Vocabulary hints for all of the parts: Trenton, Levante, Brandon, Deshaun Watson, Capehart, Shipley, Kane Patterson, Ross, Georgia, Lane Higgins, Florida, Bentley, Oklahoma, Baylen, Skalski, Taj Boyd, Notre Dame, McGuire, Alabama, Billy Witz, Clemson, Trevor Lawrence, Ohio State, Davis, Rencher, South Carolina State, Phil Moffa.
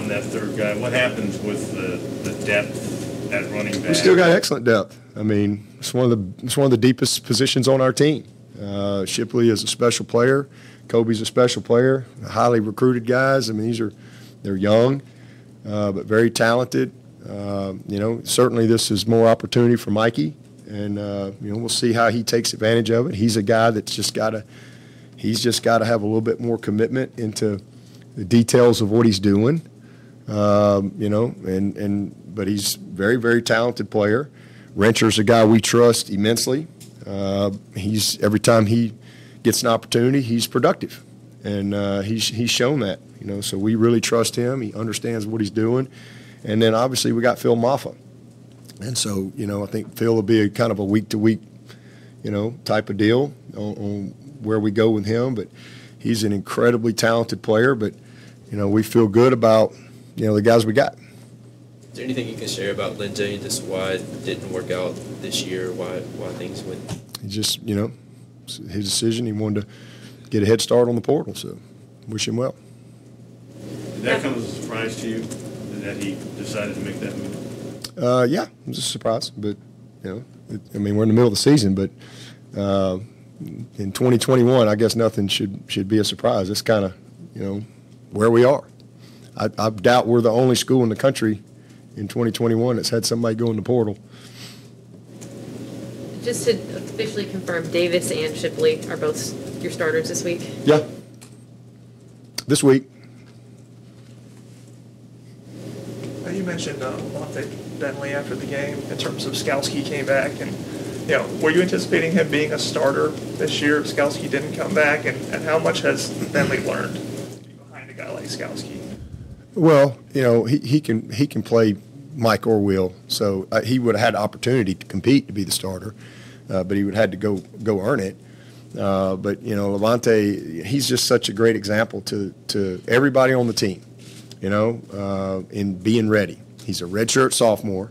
on that third guy? What happens with the depth at running back? We still got excellent depth. I mean, it's one of the deepest positions on our team. Shipley is a special player. Kobe's a special player. Highly recruited guys. I mean, they're young, but very talented. You know, certainly this is more opportunity for Mikey, and you know, we'll see how he takes advantage of it. He's a guy that's just got to have a little bit more commitment into the details of what he's doing. You know, but he's very, very talented player. Rencher's a guy we trust immensely. Every time he gets an opportunity, he's productive, and he's shown that. You know, so we really trust him. He understands what he's doing, and then obviously we got Phil Moffa, and so you know I think Phil will be a kind of a week-to-week, you know, type of deal on where we go with him. But he's an incredibly talented player. But you know we feel good about you know the guys we got. Is there anything you can share about Lindsay, just why it didn't work out this year, why things went? He just, you know, his decision, he wanted to get a head start on the portal, so wish him well. Did that come as a surprise to you, that he decided to make that move? Yeah, it was a surprise, but, you know, I mean, we're in the middle of the season, but in 2021, I guess nothing should be a surprise. That's kind of, you know, where we are. I doubt we're the only school in the country in 2021 that's had somebody go in the portal. Just to officially confirm, Davis and Shipley are both your starters this week? Yeah. This week. Now you mentioned Levante, Bentley after the game in terms of Skalski came back. And, you know, were you anticipating him being a starter this year if Skalski didn't come back? And how much has Bentley learned to be behind a guy like Skalski? Well, you know, he can play Mike or Will, so he would have had the opportunity to compete to be the starter, but he would have had to go earn it. But you know, Levante, he's just such a great example to everybody on the team, you know, in being ready. He's a redshirt sophomore,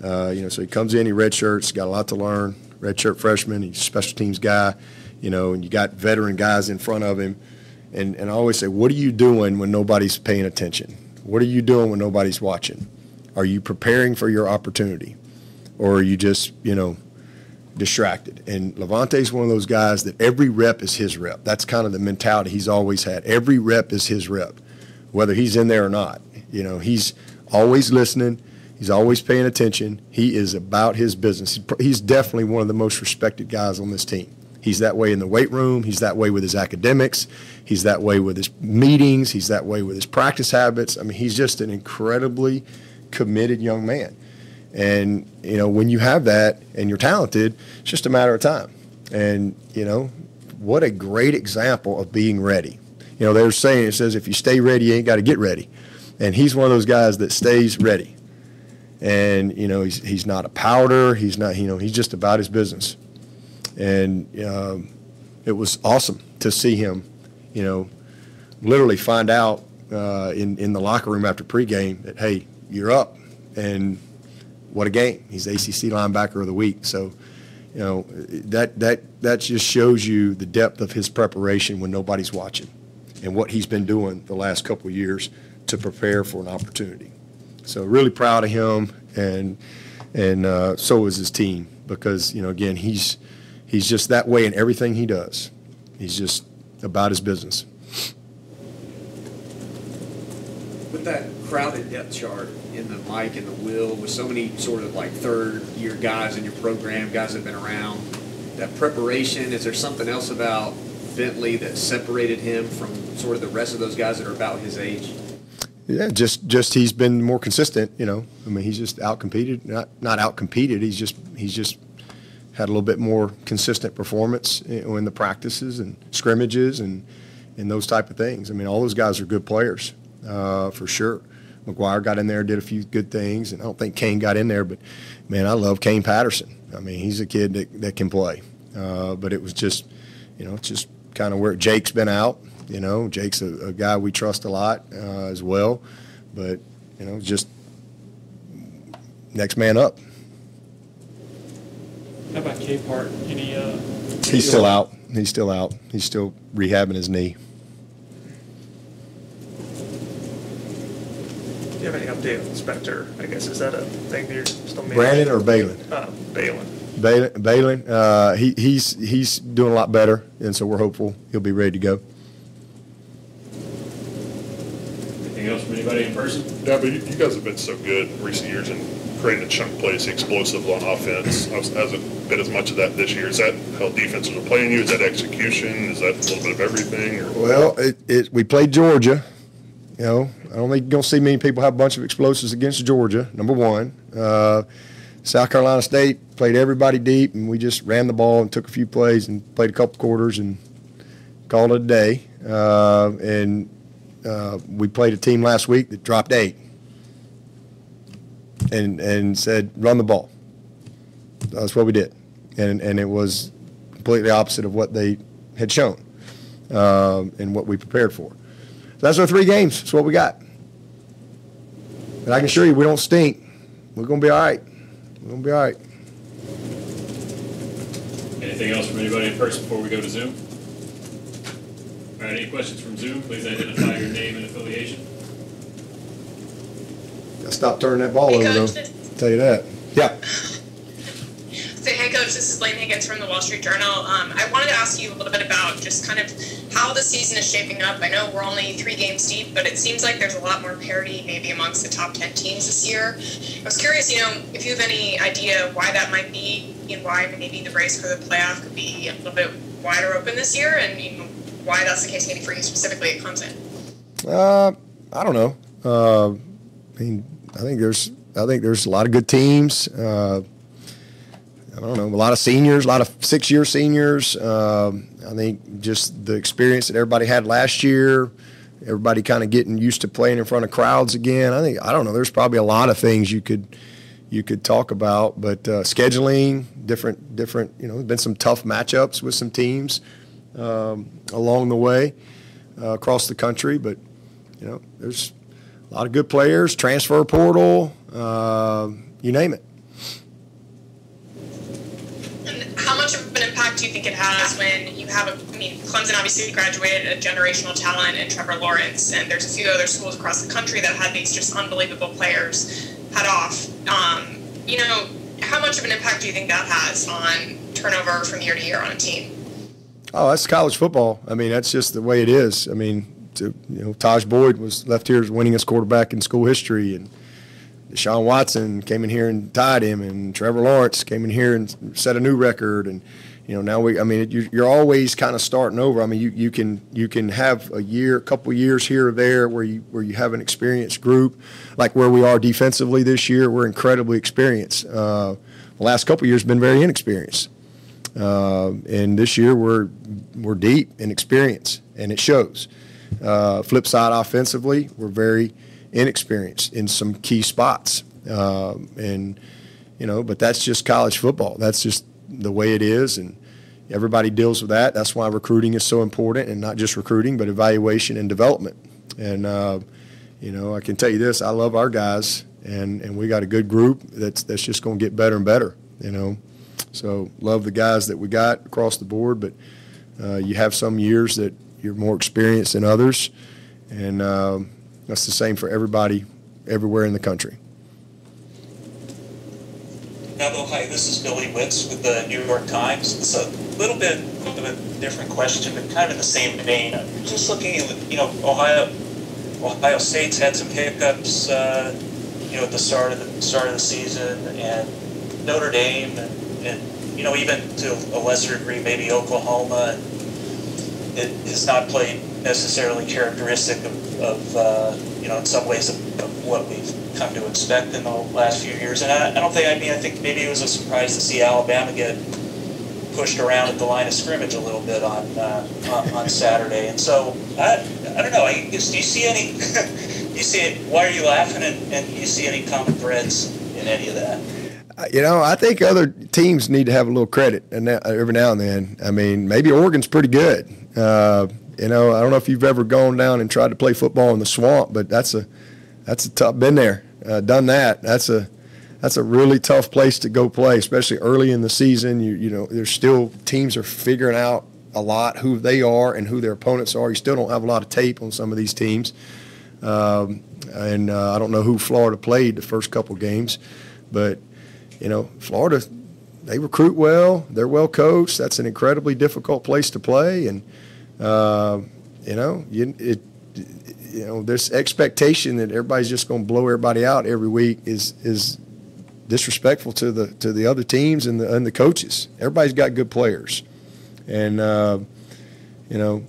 you know, so he comes in, he redshirts, got a lot to learn. Redshirt freshman, he's a special teams guy, you know, and you got veteran guys in front of him. And I always say, what are you doing when nobody's paying attention? What are you doing when nobody's watching? Are you preparing for your opportunity, or are you just, you know, distracted? And Levante's one of those guys that every rep is his rep. That's kind of the mentality he's always had. Every rep is his rep, whether he's in there or not. You know, he's always listening. He's always paying attention. He is about his business. He's definitely one of the most respected guys on this team. He's that way in the weight room. He's that way with his academics. He's that way with his meetings. He's that way with his practice habits. I mean, he's just an incredibly committed young man. And, you know, when you have that and you're talented, it's just a matter of time. And, you know, what a great example of being ready. You know, they're saying, it says, if you stay ready, you ain't got to get ready. And he's one of those guys that stays ready. And, you know, he's not a powder. He's not, you know, he's just about his business. And it was awesome to see him, you know, literally find out in the locker room after pregame that, hey, you're up, and what a game. He's the ACC linebacker of the week. So, you know, that just shows you the depth of his preparation when nobody's watching and what he's been doing the last couple of years to prepare for an opportunity. So really proud of him, and so is his team because, you know, again, he's just that way in everything he does. He's just about his business. With that crowded depth chart in the Mike and the Will, with so many sort of like third-year guys in your program, guys that have been around, that preparation, is there something else about Bentley that separated him from sort of the rest of those guys that are about his age? Yeah, just he's been more consistent, you know. I mean, he's just outcompeted. Not outcompeted, he's just had a little bit more consistent performance in the practices and scrimmages and those type of things. I mean, all those guys are good players for sure. McGuire got in there, did a few good things, and I don't think Kane got in there, but, man, I love Kane Patterson. I mean, he's a kid that can play. But it was just, you know, it's just kind of where Jake's been out. You know, Jake's a guy we trust a lot as well. But, you know, just next man up. How about Capehart? He's still out. He's still out. He's still rehabbing his knee. Do you have any update with Specter? I guess is that a thing that you're still managing? Brandon or Baylen? Baylen. He's doing a lot better, and so we're hopeful he'll be ready to go. Anything else from anybody in person? Yeah, but you guys have been so good in recent years in creating the chunk plays, explosive on offense. Hasn't been as much of that this year. Is that how defenses are playing you? Is that execution? Is that a little bit of everything? Or well, we played Georgia. You know, I don't think you're going to see many people have a bunch of explosives against Georgia, number one. South Carolina State played everybody deep, and we just ran the ball and took a few plays and played a couple quarters and called it a day. We played a team last week that dropped 8 and said, run the ball. That's what we did. And it was completely opposite of what they had shown and what we prepared for. That's our 3 games. That's what we got. And I can assure you, we don't stink. We're going to be all right. We're going to be all right. Anything else from anybody in person before we go to Zoom? All right, any questions from Zoom? Please identify your name and affiliation. Gotta stop turning that ball over, though. I'll tell you that. Yeah. So, hey, Coach, this is Lane Higgins from the Wall Street Journal. I wanted to ask you a little bit about just kind of how the season is shaping up. I know we're only 3 games deep, but it seems like there's a lot more parity maybe amongst the top 10 teams this year. I was curious, you know, if you have any idea why that might be and why maybe the race for the playoff could be a little bit wider open this year and you know, why that's the case maybe for you specifically at Clemson. I don't know. I mean, I think there's a lot of good teams. I don't know, a lot of seniors, a lot of 6-year seniors. I think just the experience that everybody had last year, everybody kind of getting used to playing in front of crowds again. I don't know, there's probably a lot of things you could talk about, but scheduling, different. You know, there's been some tough matchups with some teams along the way across the country, but you know, there's a lot of good players, transfer portal, you name it. How much of an impact do you think it has when you have Clemson obviously graduated a generational talent in Trevor Lawrence, and there's a few other schools across the country that had these just unbelievable players cut off. You know, how much of an impact do you think that has on turnover from year to year on a team? Oh, that's college football. I mean, that's just the way it is. I mean, you know, Taj Boyd was left here as winningest quarterback in school history, and Deshaun Watson came in here and tied him, and Trevor Lawrence came in here and set a new record, and you know now you're always kind of starting over. I mean you can have a year, a couple years here or there where you have an experienced group, like where we are defensively this year. We're incredibly experienced. The last couple years been very inexperienced, and this year we're deep in experience, and it shows. Flip side offensively, we're very inexperience in some key spots, and you know, but that's just college football. That's just the way it is, and everybody deals with that. That's why recruiting is so important, and not just recruiting, but evaluation and development. And you know, I can tell you this: I love our guys, and we got a good group that's just going to get better and better. You know, so love the guys that we got across the board, but you have some years that you're more experienced than others, and that's the same for everybody, everywhere in the country. Hello, hi, this is Billy Witz with the New York Times. It's a little bit of a different question, but kind of in the same vein. Just looking at, you know, Ohio State's had some hiccups, you know, at the start of the season, and Notre Dame, and you know, even to a lesser degree, maybe Oklahoma. It has not played necessarily characteristic of you know, in some ways of what we've come to expect in the last few years. And I don't think, I mean, I think maybe it was a surprise to see Alabama get pushed around at the line of scrimmage a little bit on Saturday. And so I don't know. Do you see any? You see it? Why are you laughing? And do you see any common threads in any of that? You know, I think other teams need to have a little credit, and every now and then. I mean, maybe Oregon's pretty good. You know, I don't know if you've ever gone down and tried to play football in the swamp, but that's a tough. Been there, done that. That's a really tough place to go play, especially early in the season. You know, there's still teams are figuring out a lot who they are and who their opponents are. You still don't have a lot of tape on some of these teams. I don't know who Florida played the first couple games, but, you know, Florida, they recruit well. They're well coached. That's an incredibly difficult place to play. And, you know, this expectation that everybody's just going to blow everybody out every week is disrespectful to the other teams and the coaches. Everybody's got good players. And, you know,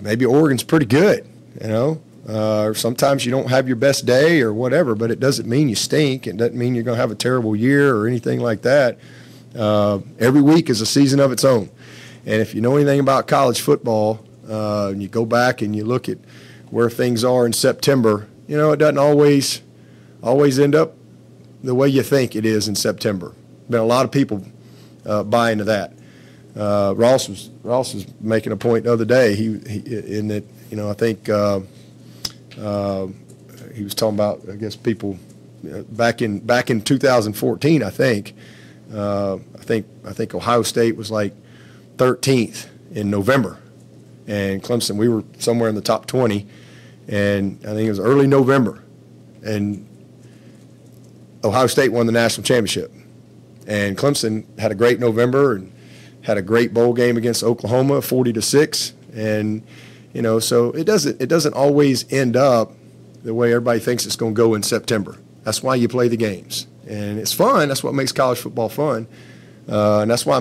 maybe Oregon's pretty good, you know. Or sometimes you don't have your best day or whatever, but it doesn't mean you stink. It doesn't mean you're going to have a terrible year or anything like that. Every week is a season of its own. And if you know anything about college football, and you go back and you look at where things are in September, you know, it doesn't always end up the way you think it is in September. Been a lot of people buy into that. Ross was making a point the other day. He in that, you know, I think he was talking about, I guess, people back in 2014. I think Ohio State was like 13th in November, and Clemson, we were somewhere in the top 20, and I think it was early November, and Ohio State won the national championship, and Clemson had a great November and had a great bowl game against Oklahoma, 40-6, and you know, so it doesn't always end up the way everybody thinks it's going to go in September. That's why you play the games, and it's fun. That's what makes college football fun, and that's why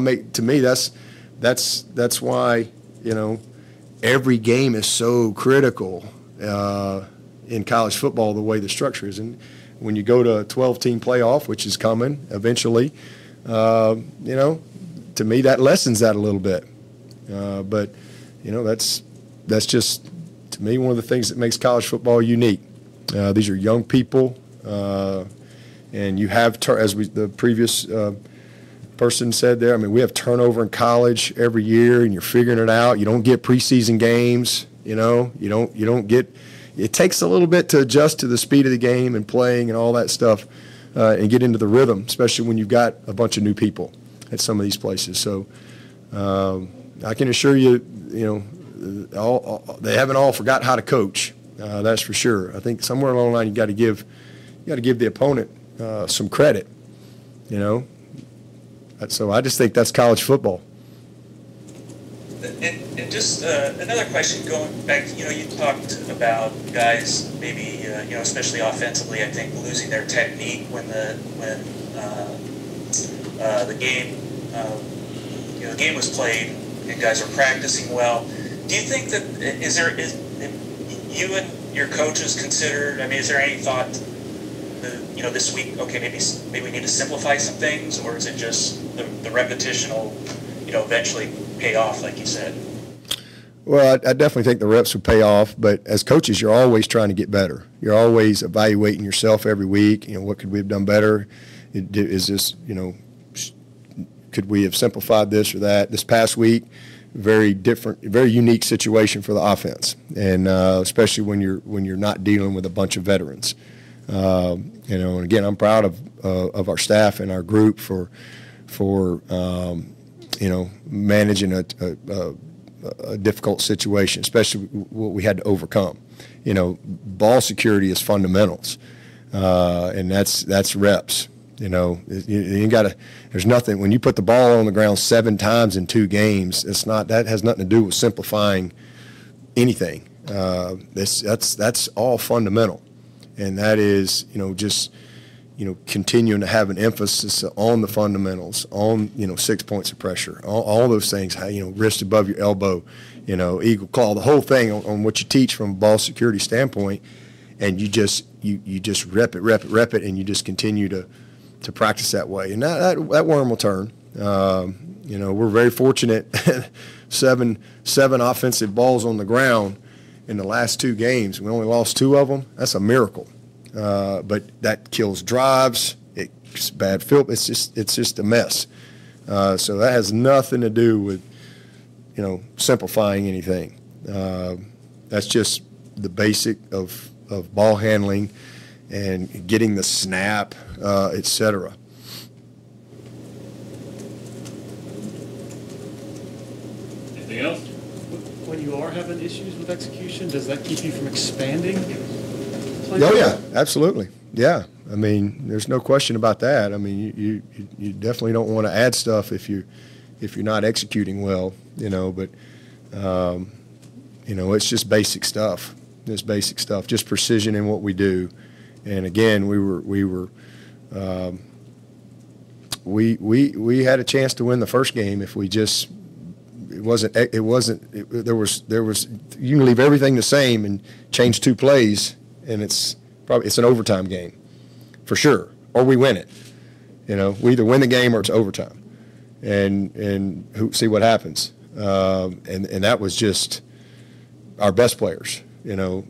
that's why, you know, every game is so critical in college football the way the structure is. And when you go to a 12-team playoff, which is coming eventually, you know, to me that lessens that a little bit. But you know, that's just, to me, one of the things that makes college football unique. These are young people, and you have, as the previous person said there, I mean, we have turnover in college every year, and you're figuring it out. You don't get preseason games, you know. You don't get – it takes a little bit to adjust to the speed of the game and playing and all that stuff, and get into the rhythm, especially when you've got a bunch of new people at some of these places. So I can assure you, you know, they haven't all forgot how to coach. That's for sure. I think somewhere along the line you got to give the opponent some credit, you know. So I just think that's college football. And just another question, going back, you know, you talked about guys maybe, you know, especially offensively, I think losing their technique when the game, you know, the game was played and guys were practicing well. Do you think that you and your coaches considered? I mean, is there any thought, you know, this week? Okay, maybe we need to simplify some things, or is it just the repetition will, you know, eventually pay off, like you said? Well, I definitely think the reps would pay off, but as coaches, you're always trying to get better. You're always evaluating yourself every week. You know, what could we have done better? Is this, you know, could we have simplified this or that? This past week, very different, very unique situation for the offense, and especially when you're not dealing with a bunch of veterans. You know, and again, I'm proud of our staff and our group for you know, managing a difficult situation, especially what we had to overcome. You know, ball security is fundamentals, and that's reps. You know, you gotta. There's nothing when you put the ball on the ground 7 times in 2 games. It's not that has nothing to do with simplifying anything. That's all fundamental, and that is, you know, just, you know, continuing to have an emphasis on the fundamentals, on, you know, 6 points of pressure, all those things. How, you know, wrist above your elbow, you know, eagle claw, the whole thing on what you teach from a ball security standpoint, and you just rep it, and you just continue to practice that way, and that worm will turn. You know, we're very fortunate. seven offensive balls on the ground in the last 2 games. We only lost 2 of them. That's a miracle. But that kills drives. It's bad field. It's just a mess. So that has nothing to do with, you know, simplifying anything. That's just the basic of ball handling and getting the snap, et cetera. Anything else? when you are having issues with execution? Does that keep you from expanding? Oh, yeah, absolutely. Yeah. I mean, there's no question about that. I mean, you definitely don't want to add stuff if you're not executing well, you know, but, you know, it's just basic stuff. It's basic stuff, just precision in what we do. And again, we had a chance to win the first game if we just, there was, you can leave everything the same and change two plays and it's an overtime game for sure, or we win it. You know, we either win the game or it's overtime and see what happens. And that was just our best players, you know,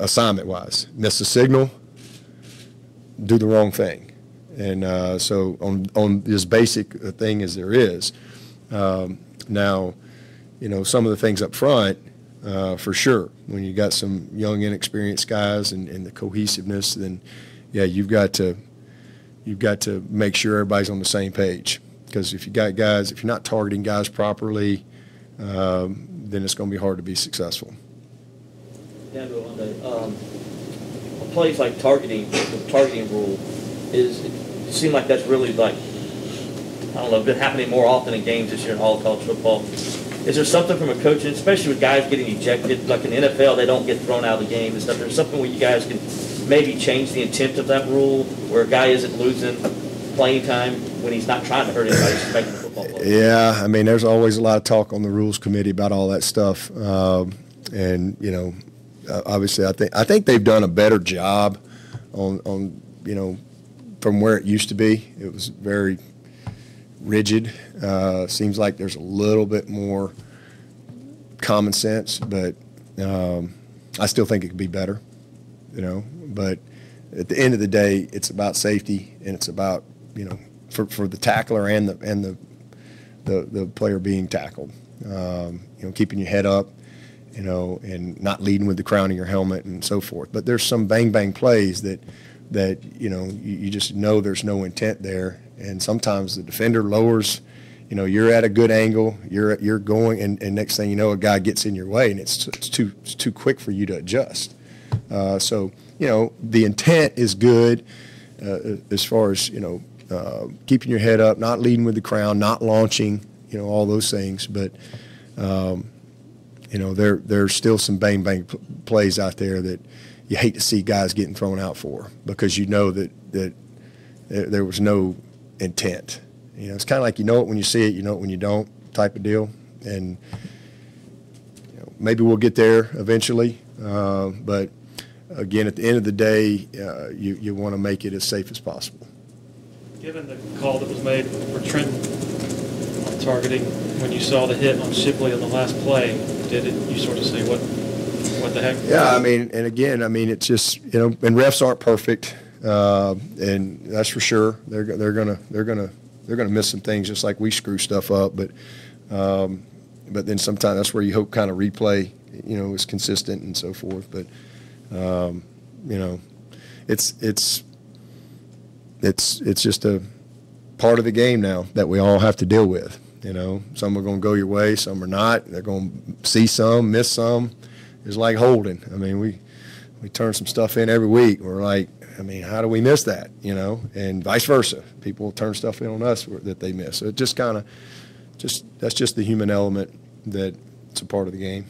assignment wise, miss the signal, do the wrong thing. And so on as basic a thing as there is, now, you know, some of the things up front, for sure, when you got some young, inexperienced guys and the cohesiveness, then, yeah, you've got to make sure everybody's on the same page. Because if you're not targeting guys properly, then it's going to be hard to be successful. Down to a place like targeting, the targeting rule is. It seems like that's really like, I don't know, been happening more often in games this year in all college football. Is there something from a coaching, especially with guys getting ejected, like in the NFL, they don't get thrown out of the game and stuff. There's something where you guys can maybe change the intent of that rule, where a guy isn't losing playing time when he's not trying to hurt anybody. He's making a football player. Yeah, I mean, there's always a lot of talk on the rules committee about all that stuff, and you know, obviously, I think they've done a better job on you know, from where it used to be. It was very rigid. Seems like there's a little bit more common sense, but I still think it could be better, you know. But at the end of the day, it's about safety, and it's about, you know, for the tackler and the player being tackled, you know, keeping your head up, you know, and not leading with the crown of your helmet and so forth. But there's some bang-bang plays that you know, you just know there's no intent there. And sometimes the defender lowers, you know, you're at a good angle, you're going, and next thing you know, a guy gets in your way, and it's too quick for you to adjust. So, you know, the intent is good as far as, you know, keeping your head up, not leading with the crown, not launching, you know, all those things. But, you know, there's still some bang-bang plays out there that you hate to see guys getting thrown out for, because you know that there was no intent. You know, it's kind of like, you know it when you see it, you know it when you don't, type of deal. And you know, maybe we'll get there eventually, but again, at the end of the day, you want to make it as safe as possible. Given the call that was made for Trenton on targeting, when you saw the hit on Shipley on the last play, you sort of say, what the heck? Yeah, I mean, and again, I mean, it's just, you know, and refs aren't perfect. And that's for sure. They're gonna miss some things, just like we screw stuff up. But then sometimes that's where you hope kind of replay, you know, is consistent and so forth. But you know, it's just a part of the game now that we all have to deal with. You know, some are gonna go your way, some are not. They're gonna see some, miss some. It's like holding. I mean, we turn some stuff in every week. We're like, I mean, how do we miss that, you know? And vice versa. People turn stuff in on us that they miss. So it just kind of that's just the human element that it's a part of the game.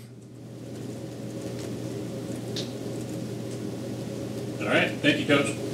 All right. Thank you, Coach.